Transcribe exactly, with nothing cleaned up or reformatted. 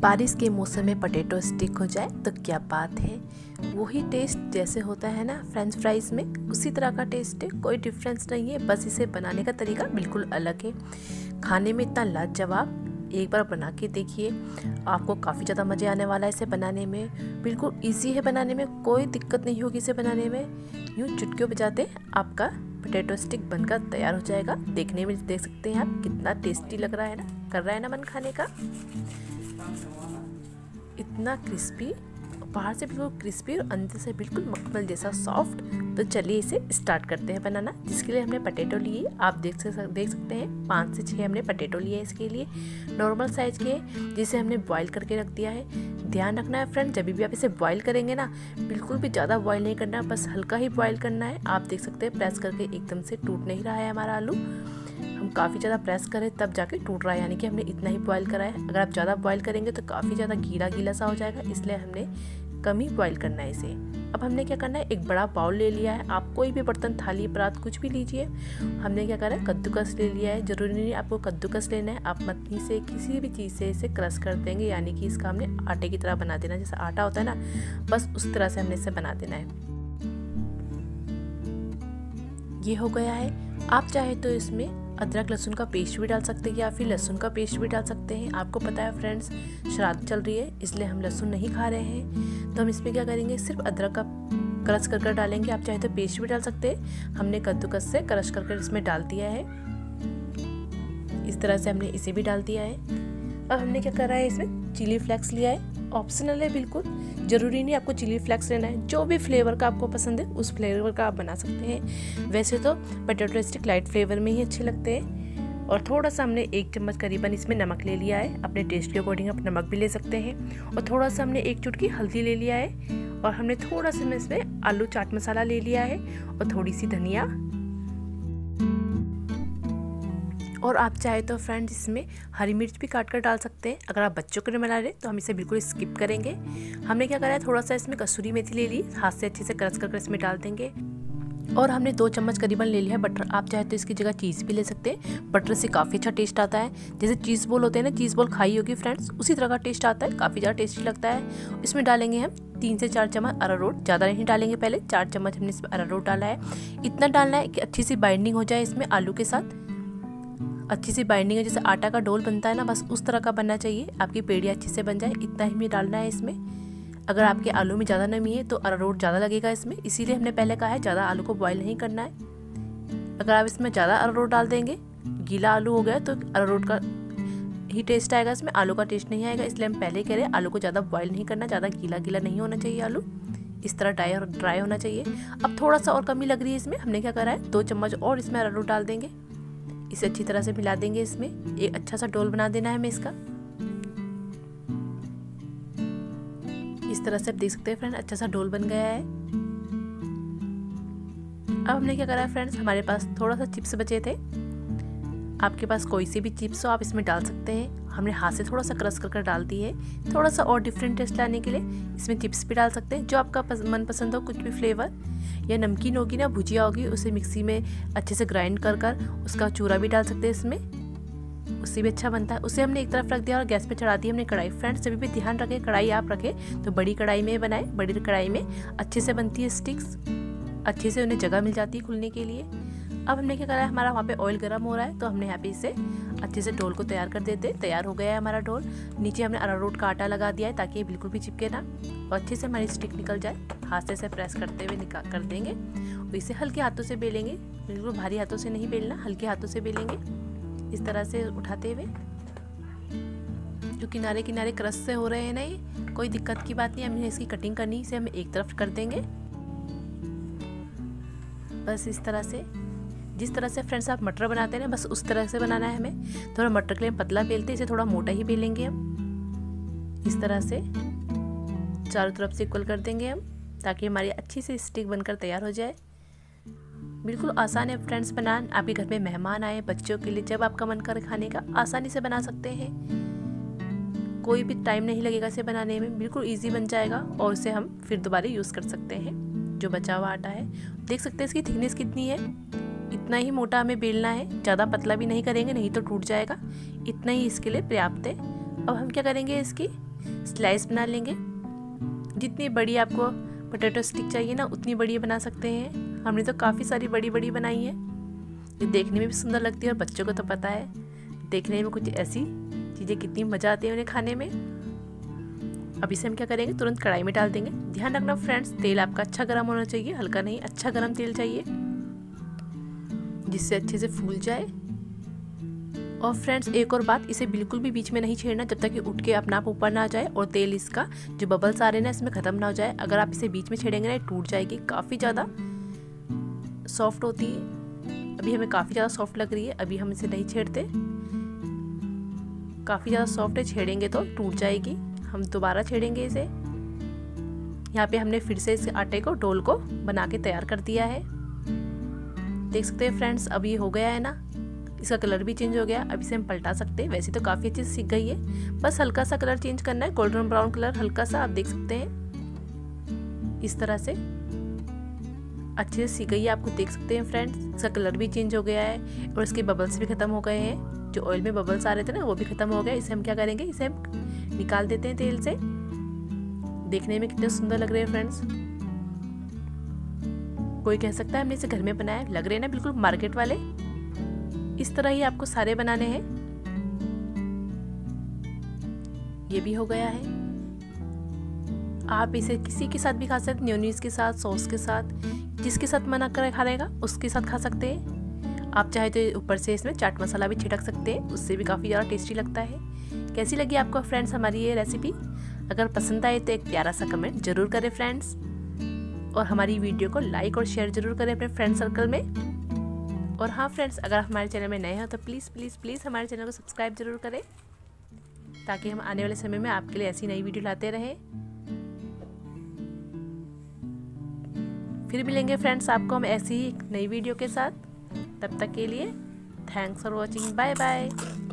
बारिश के मौसम में पटेटो स्टिक हो जाए तो क्या बात है। वही टेस्ट जैसे होता है ना फ्रेंच फ्राइज़ में, उसी तरह का टेस्ट है, कोई डिफरेंस नहीं है, बस इसे बनाने का तरीका बिल्कुल अलग है। खाने में इतना लाजवाब, एक बार बना के देखिए, आपको काफ़ी ज़्यादा मज़े आने वाला है। इसे बनाने में बिल्कुल इजी है, बनाने में कोई दिक्कत नहीं होगी। इसे बनाने में यूँ चुटकियों बजाते आपका पोटैटो स्टिक बनकर तैयार हो जाएगा। देखने में देख सकते हैं आप कितना टेस्टी लग रहा है ना, कर रहा है ना मन खाने का। इतना क्रिस्पी, बाहर से बिल्कुल क्रिस्पी और अंदर से बिल्कुल मखमल जैसा सॉफ्ट। तो चलिए इसे स्टार्ट करते हैं बनाना। जिसके लिए हमने पटेटो लिए, आप देख सक देख सकते हैं पाँच से छः हमने पटेटो लिए इसके लिए, नॉर्मल साइज़ के, जिसे हमने बॉईल करके रख दिया है। ध्यान रखना है फ्रेंड, जब भी आप इसे बॉईल करेंगे ना, बिल्कुल भी ज़्यादा बॉईल नहीं करना, बस हल्का ही बॉईल करना है। आप देख सकते हैं प्रेस करके एकदम से टूट नहीं रहा है हमारा आलू। हम काफ़ी ज़्यादा प्रेस करें तब जाके टूट रहा है, यानी कि हमने इतना ही बॉईल करा है। अगर आप ज़्यादा बॉईल करेंगे तो काफ़ी ज़्यादा गीला गीला सा हो जाएगा, इसलिए हमने कम ही बॉईल करना है इसे। अब हमने क्या करना है, एक बड़ा बाउल ले लिया है। आप कोई भी बर्तन, थाली, परात कुछ भी लीजिए। हमने क्या करा है, कद्दूकस ले लिया है। ज़रूरी नहीं आपको कद्दूकस लेना है, आप मथनी से किसी भी चीज़ से इसे क्रश कर देंगे, यानी कि इसका हमने आटे की तरह बना देना है। जैसे आटा होता है ना, बस उस तरह से हमने इसे बना देना है। ये हो गया है। आप चाहे तो इसमें अदरक लहसुन का पेस्ट भी डाल सकते हैं, या फिर लहसुन का पेस्ट भी डाल सकते हैं। आपको पता है फ्रेंड्स, श्राद्ध चल रही है, इसलिए हम लहसुन नहीं खा रहे हैं, तो हम इसमें क्या करेंगे, सिर्फ अदरक का क्रश कर कर डालेंगे। आप चाहे तो पेस्ट भी डाल सकते हैं, हमने कद्दूकस से क्रश कर कर इसमें डाल दिया है। इस तरह से हमने इसे भी डाल दिया है। अब हमने क्या करा है, इसमें चिली फ्लेक्स लिया है। ऑप्शनल है बिल्कुल, ज़रूरी नहीं आपको चिली फ्लेक्स लेना है। जो भी फ्लेवर का आपको पसंद है उस फ्लेवर का आप बना सकते हैं। वैसे तो पोटैटो स्टिक लाइट फ्लेवर में ही अच्छे लगते हैं। और थोड़ा सा हमने एक चम्मच करीबन इसमें नमक ले लिया है, अपने टेस्ट के अकॉर्डिंग आप नमक भी ले सकते हैं। और थोड़ा सा हमने एक चुटकी हल्दी ले लिया है, और हमने थोड़ा सा इसमें आलू चाट मसाला ले लिया है, और थोड़ी सी धनिया। और आप चाहे तो फ्रेंड्स इसमें हरी मिर्च भी काट कर डाल सकते हैं। अगर आप बच्चों के लिए बना रहे तो हम इसे बिल्कुल स्किप करेंगे। हमने क्या करा है, थोड़ा सा इसमें कसूरी मेथी ले ली, हाथ से अच्छे से क्रश कर कर इसमें डाल देंगे। और हमने दो चम्मच करीबन ले लिया है बटर। आप चाहे तो इसकी जगह चीज़ भी ले सकते हैं, बटर से काफ़ी अच्छा टेस्ट आता है। जैसे चीज़ बॉल होते हैं ना, चीज़ बॉल खाई होगी फ्रेंड्स, उसी तरह का टेस्ट आता है, काफ़ी ज़्यादा टेस्टी लगता है। इसमें डालेंगे हम तीन से चार चम्मच अरारोट, ज़्यादा नहीं डालेंगे, पहले चार चम्मच हमने इसमें अरारोट डाला है। इतना डालना है कि अच्छी सी बाइंडिंग हो जाए इसमें आलू के साथ, अच्छी सी बाइंडिंग है। जैसे आटा का डोल बनता है ना, बस उस तरह का बनना चाहिए, आपकी पेड़ियाँ अच्छे से बन जाए, इतना ही हमें डालना है इसमें। अगर आपके आलू में ज़्यादा नमी है तो अरारोट ज़्यादा लगेगा इसमें, इसीलिए हमने पहले कहा है ज़्यादा आलू को बॉईल नहीं करना है। अगर आप इसमें ज़्यादा अरारोट डाल देंगे, गीला आलू हो गया तो अरारोट का ही टेस्ट आएगा इसमें, आलू का टेस्ट नहीं आएगा। इसलिए हम पहले कह रहे हैं आलू को ज़्यादा बॉईल नहीं करना, ज़्यादा गीला गीला नहीं होना चाहिए, आलू इस तरह ड्राई ड्राई होना चाहिए। अब थोड़ा सा और कमी लग रही है इसमें, हमने क्या करा है, दो चम्मच और इसमें अरारोट डाल देंगे। इसे अच्छी तरह से मिला देंगे, इसमें एक अच्छा सा डोल बना देना है हमें इसका। इस तरह से आप देख सकते हैं फ्रेंड, अच्छा सा डोल बन गया है। अब हमने क्या करा है फ्रेंड्स, हमारे पास थोड़ा सा चिप्स बचे थे, आपके पास कोई से भी चिप्स हो आप इसमें डाल सकते हैं। हमने हाथ से थोड़ा सा क्रश कर कर डाल दी है, थोड़ा सा और डिफरेंट टेस्ट लाने के लिए। इसमें चिप्स भी डाल सकते हैं, जो आपका मनपसंद हो, कुछ भी फ्लेवर, या नमकीन होगी ना, भुजिया होगी, उसे मिक्सी में अच्छे से ग्राइंड कर कर उसका चूरा भी डाल सकते हैं इसमें, उससे भी अच्छा बनता है। उसे हमने एक तरफ रख दिया और गैस पे चढ़ा दी हमने कढ़ाई। फ्रेंड्स सभी भी ध्यान रखें, कढ़ाई आप रखें तो बड़ी कढ़ाई में बनाएं, बड़ी कढ़ाई में अच्छे से बनती है स्टिक्स, अच्छे से उन्हें जगह मिल जाती है खुलने के लिए। अब हमने क्या करा है, हमारा वहाँ पे ऑयल गर्म हो रहा है, तो हमने यहाँ पे इसे अच्छे से डोल को तैयार कर देते हैं। तैयार हो गया है हमारा डोल। नीचे हमने अरारोट का आटा लगा दिया है ताकि ये बिल्कुल भी चिपके ना, और अच्छे से हमारी स्टिक निकल जाए। हाथ से इसे प्रेस करते हुए निकाल कर देंगे, और इसे हल्के हाथों से बेलेंगे, बिल्कुल भारी हाथों से नहीं बेलना, हल्के हाथों से बेलेंगे इस तरह से उठाते हुए। जो किनारे किनारे क्रश से हो रहे हैं ना, ये कोई दिक्कत की बात नहीं, हमने इसकी कटिंग करनी, इसे हम एक तरफ कर देंगे बस इस तरह से। जिस तरह से फ्रेंड्स आप मटर बनाते हैं ना, बस उस तरह से बनाना है हमें। थोड़ा मटर के लिए पतला बेलते हैं, इसे थोड़ा मोटा ही बेलेंगे हम। इस तरह से चारों तरफ से इक्वल कर देंगे हम, ताकि हमारी अच्छी सी स्टिक बनकर तैयार हो जाए। बिल्कुल आसान है फ्रेंड्स बनाना। आपके घर में मेहमान आए, बच्चों के लिए, जब आपका मन कर खाने का, आसानी से बना सकते हैं, कोई भी टाइम नहीं लगेगा इसे बनाने में, बिल्कुल ईजी बन जाएगा। और इसे हम फिर दोबारा यूज़ कर सकते हैं। जो बचा हुआ आटा है, देख सकते हैं इसकी थिकनेस कितनी है, इतना ही मोटा हमें बेलना है, ज़्यादा पतला भी नहीं करेंगे नहीं तो टूट जाएगा, इतना ही इसके लिए पर्याप्त है। अब हम क्या करेंगे, इसकी स्लाइस बना लेंगे। जितनी बड़ी आपको पोटैटो स्टिक चाहिए ना उतनी बड़ी बना सकते हैं। हमने तो काफ़ी सारी बड़ी बड़ी बनाई है, ये देखने में भी सुंदर लगती है और बच्चों को तो पता है देखने में कुछ ऐसी चीज़ें कितनी मज़ा आती है उन्हें खाने में। अब इसे हम क्या करेंगे, तुरंत कढ़ाई में डाल देंगे। ध्यान रखना फ्रेंड्स, तेल आपका अच्छा गर्म होना चाहिए, हल्का नहीं, अच्छा गर्म तेल चाहिए जिससे अच्छे से फूल जाए। और फ्रेंड्स एक और बात, इसे बिल्कुल भी बीच में नहीं छेड़ना जब तक कि उठ के अपना आप ऊपर ना आ जाए और तेल इसका जो बबल्स आ रहे हैं ना इसमें ख़त्म ना हो जाए। अगर आप इसे बीच में छेड़ेंगे ना ये टूट जाएगी, काफ़ी ज़्यादा सॉफ्ट होती है। अभी हमें काफ़ी ज़्यादा सॉफ्ट लग रही है, अभी हम इसे नहीं छेड़ते, काफ़ी ज़्यादा सॉफ्ट है, छेड़ेंगे तो टूट जाएगी। हम दोबारा छेड़ेंगे इसे। यहाँ पे हमने फिर से इस आटे को, डोल को बना के तैयार कर दिया है, देख सकते हैं फ्रेंड्स। अब ये हो गया है ना, इसका कलर भी चेंज हो गया। अब इसे हम पलटा सकते हैं, वैसे तो काफ़ी अच्छी सीख गई है, बस हल्का सा कलर चेंज करना है, गोल्डन ब्राउन कलर हल्का सा, आप देख सकते हैं इस तरह से अच्छे से सीख गई है। आपको देख सकते हैं फ्रेंड्स, इसका कलर भी चेंज हो गया है और इसके बबल्स भी ख़त्म हो गए हैं, जो ऑयल में बबल्स आ रहे थे ना वो भी ख़त्म हो गए। इसे हम क्या करेंगे, इसे हम निकाल देते हैं तेल से। देखने में कितने सुंदर लग रहे हैं फ्रेंड्स। कोई कह सकता है हमने इसे घर में बनाया, लग रहे हैं ना बिल्कुल मार्केट वाले। इस तरह ही आपको सारे बनाने हैं। ये भी हो गया है, आप इसे किसी के साथ भी खा सकते हैं, न्यूनीज के साथ, सॉस के साथ, जिसके साथ मना कर खा रहेगा उसके साथ खा सकते हैं। आप चाहे तो ऊपर से इसमें चाट मसाला भी छिड़क सकते हैं, उससे भी काफ़ी ज़्यादा टेस्टी लगता है। कैसी लगी आपको फ्रेंड्स हमारी ये रेसिपी? अगर पसंद आए तो एक प्यारा सा कमेंट ज़रूर करें फ्रेंड्स, और हमारी वीडियो को लाइक और शेयर ज़रूर करें अपने फ्रेंड सर्कल में। और हाँ फ्रेंड्स, अगर हमारे चैनल में नए हैं तो प्लीज़ प्लीज़ प्लीज़ हमारे चैनल को सब्सक्राइब ज़रूर करें, ताकि हम आने वाले समय में आपके लिए ऐसी नई वीडियो लाते रहें। फिर मिलेंगे फ्रेंड्स आपको हम ऐसी ही नई वीडियो के साथ, तब तक के लिए thanks for watching, bye bye.